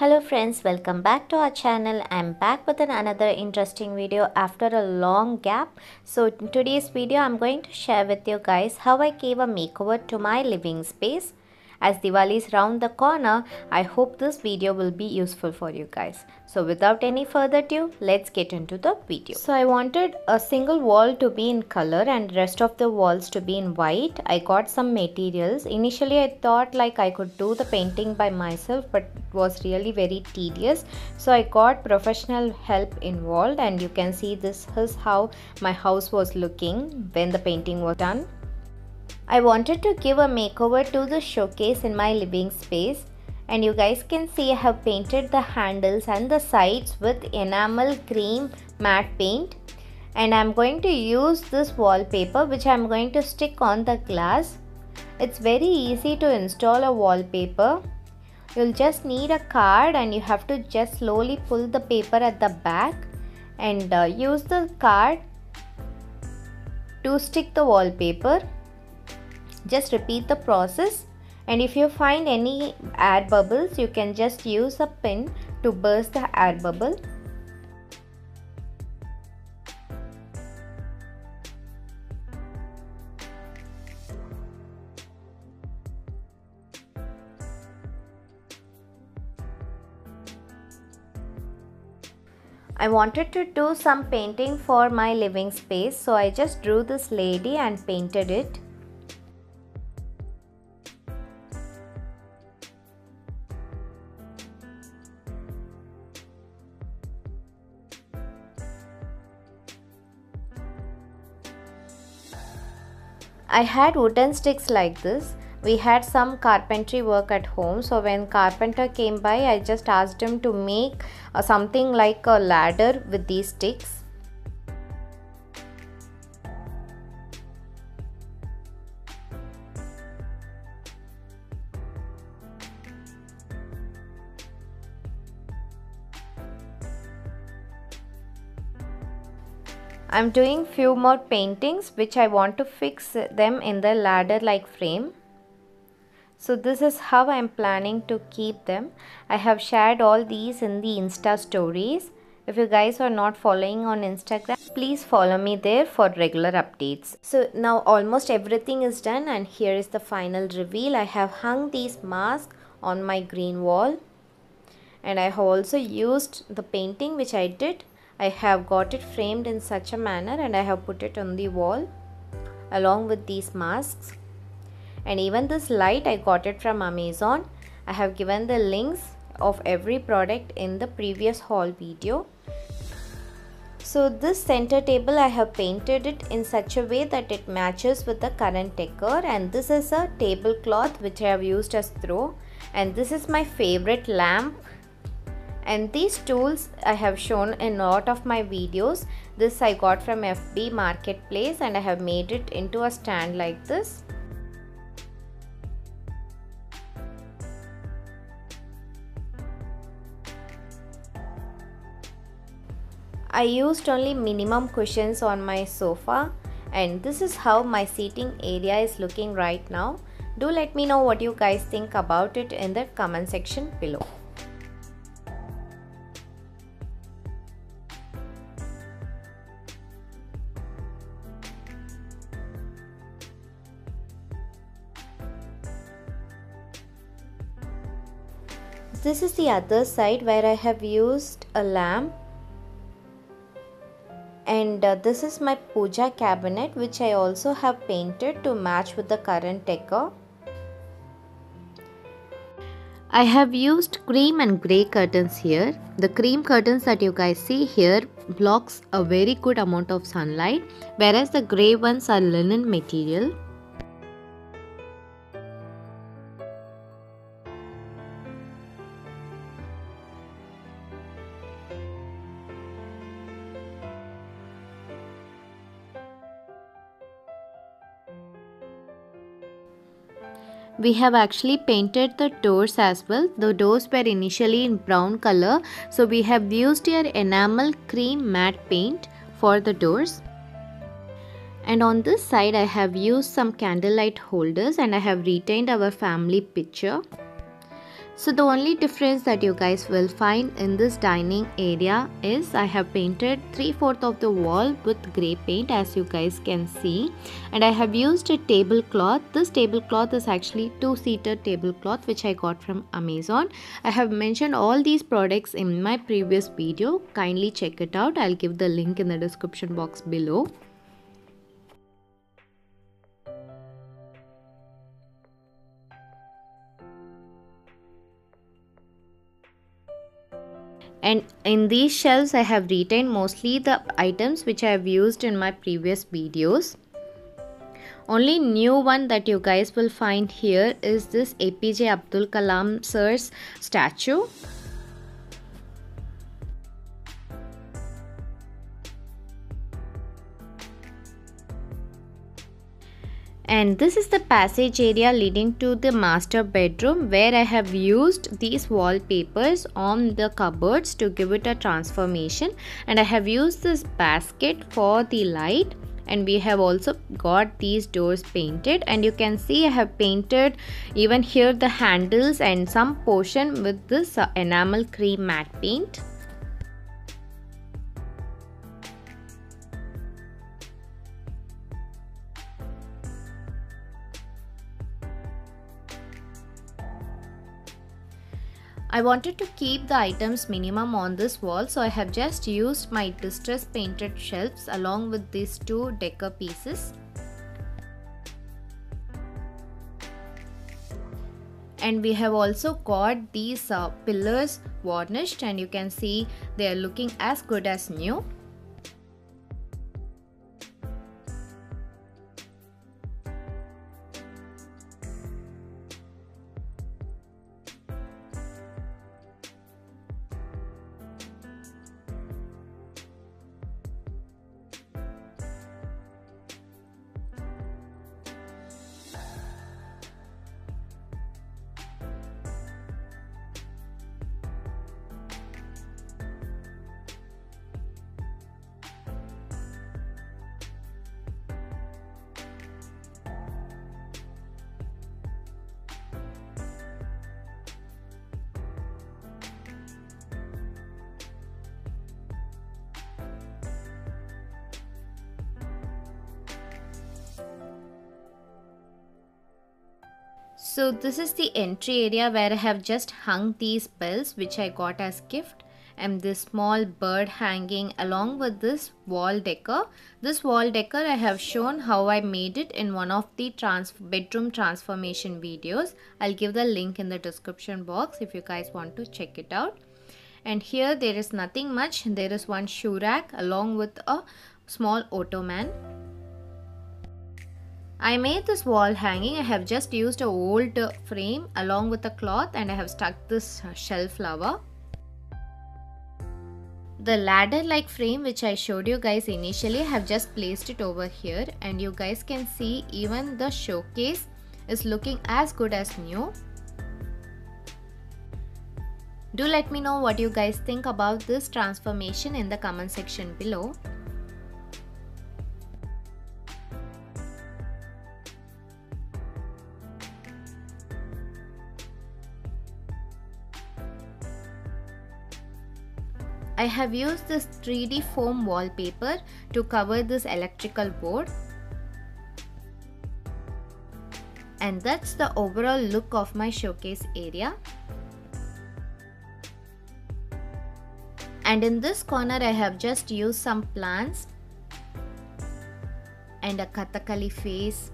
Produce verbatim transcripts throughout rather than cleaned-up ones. Hello friends, welcome back to our channel. I'm back with another interesting video after a long gap. So in today's video I'm going to share with you guys how I gave a makeover to my living space. As Diwali is round the corner, I hope this video will be useful for you guys. So without any further ado, let's get into the video. So I wanted a single wall to be in color and rest of the walls to be in white. I got some materials. Initially I thought like I could do the painting by myself, but it was really very tedious. So I got professional help involved, and you can see this is how my house was looking when the painting was done. I wanted to give a makeover to the showcase in my living space, and you guys can see I have painted the handles and the sides with enamel cream matte paint, and I'm going to use this wallpaper which I'm going to stick on the glass. It's very easy to install a wallpaper. You'll just need a card and you have to just slowly pull the paper at the back and uh, use the card to stick the wallpaper. Just repeat the process, and if you find any air bubbles you can just use a pin to burst the air bubble. I wanted to do some painting for my living space, so I just drew this lady and painted it. I had wooden sticks like this. We had some carpentry work at home, so when carpenter came by I just asked him to make uh, something like a ladder with these sticks. I'm doing few more paintings which I want to fix them in the ladder like frame. So this is how I'm planning to keep them. I have shared all these in the Insta stories. If you guys are not following on Instagram, please follow me there for regular updates. So now almost everything is done, and here is the final reveal. I have hung these masks on my green wall, and I have also used the painting which I did. I have got it framed in such a manner, and I have put it on the wall along with these masks. And even this light I got it from Amazon. I have given the links of every product in the previous haul video. So this center table I have painted it in such a way that it matches with the current decor, and this is a tablecloth which I have used as throw, and this is my favorite lamp. And these tools I have shown in a lot of my videos. This I got from F B Marketplace, and I have made it into a stand like this. I used only minimum cushions on my sofa, and this is how my seating area is looking right now. Do let me know what you guys think about it in the comment section below. This is the other side where I have used a lamp, and uh, this is my puja cabinet which I also have painted to match with the current decor. I have used cream and grey curtains here. The cream curtains that you guys see here blocks a very good amount of sunlight, whereas the grey ones are linen material. We have actually painted the doors as well. The doors were initially in brown color, so we have used your enamel cream matte paint for the doors. And on this side I have used some candlelight holders, and I have retained our family picture. So the only difference that you guys will find in this dining area is I have painted three-fourths of the wall with grey paint, as you guys can see, and I have used a tablecloth. This tablecloth is actually two-seater tablecloth which I got from Amazon. I have mentioned all these products in my previous video. Kindly check it out. I'll give the link in the description box below. And in these shelves I have retained mostly the items which I have used in my previous videos. Only new one that you guys will find here is this A P J Abdul Kalam sir's statue. And this is the passage area leading to the master bedroom, where I have used these wallpapers on the cupboards to give it a transformation, and I have used this basket for the light, and we have also got these doors painted. And you can see I have painted even here the handles and some portion with this enamel cream matte paint. I wanted to keep the items minimum on this wall, so I have just used my distress painted shelves along with these two decor pieces. And we have also got these uh, pillars varnished, and you can see they are looking as good as new. So this is the entry area where I have just hung these bells which I got as gift, and this small bird hanging along with this wall decor. This wall decor I have shown how I made it in one of the trans bedroom transformation videos. I'll give the link in the description box if you guys want to check it out. And here there is nothing much. There is one shoe rack along with a small ottoman. I made this wall hanging. I have just used an old frame along with a cloth, and I have stuck this shell flower. The ladder like frame which I showed you guys initially, I have just placed it over here, and you guys can see even the showcase is looking as good as new. Do let me know what you guys think about this transformation in the comment section below. I have used this three D foam wallpaper to cover this electrical board. And that's the overall look of my showcase area. And in this corner I have just used some plants and a Kathakali face.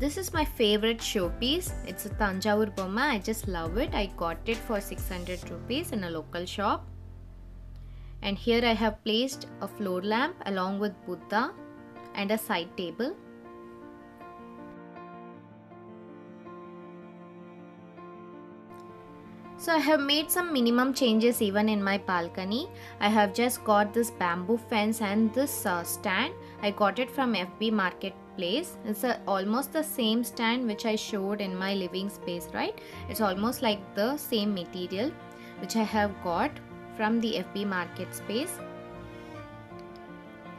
This is my favorite showpiece. It's a Tanjore Pomma. I just love it. I got it for six hundred rupees in a local shop. And here I have placed a floor lamp along with Buddha and a side table. So I have made some minimum changes even in my balcony. I have just got this bamboo fence and this uh, stand. I got it from F B Market. It's a, almost the same stand which I showed in my living space, right? It's almost like the same material which I have got from the F B Market space.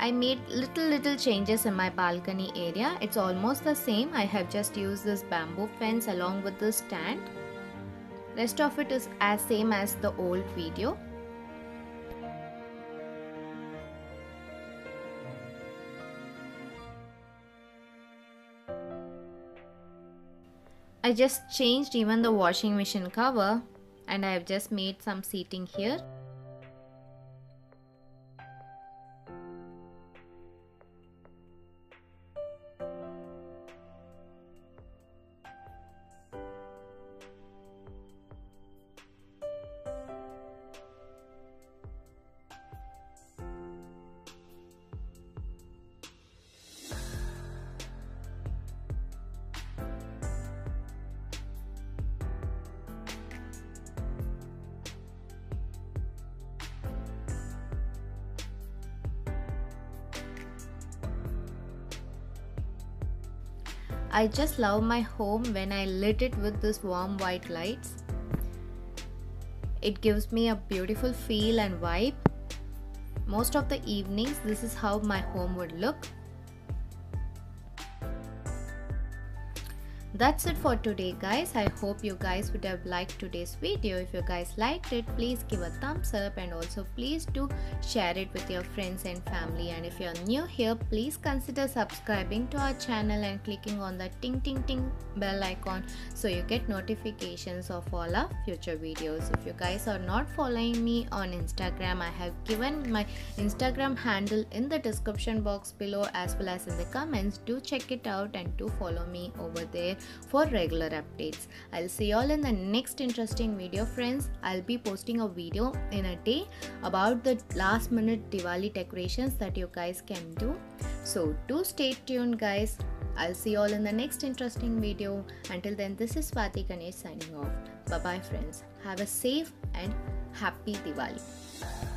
I made little little changes in my balcony area. It's almost the same. I have just used this bamboo fence along with this stand. Rest of it is as same as the old video. I just changed even the washing machine cover and I have just made some seating here. I just love my home when I lit it with this warm white lights. It gives me a beautiful feel and vibe. Most of the evenings, this is how my home would look. That's it for today, guys. I hope you guys would have liked today's video. If you guys liked it, please give a thumbs up and also please do share it with your friends and family. And if you're new here, please consider subscribing to our channel and clicking on the ting ting ting bell icon so you get notifications of all our future videos. If you guys are not following me on Instagram, I have given my Instagram handle in the description box below as well as in the comments. Do check it out and do follow me over there for regular updates. I'll see you all in the next interesting video, friends. I'll be posting a video in a day about the last minute Diwali decorations that you guys can do. So do stay tuned, guys. I'll see you all in the next interesting video. Until then, this is Swathi Ganesh signing off. Bye bye, friends. Have a safe and happy Diwali.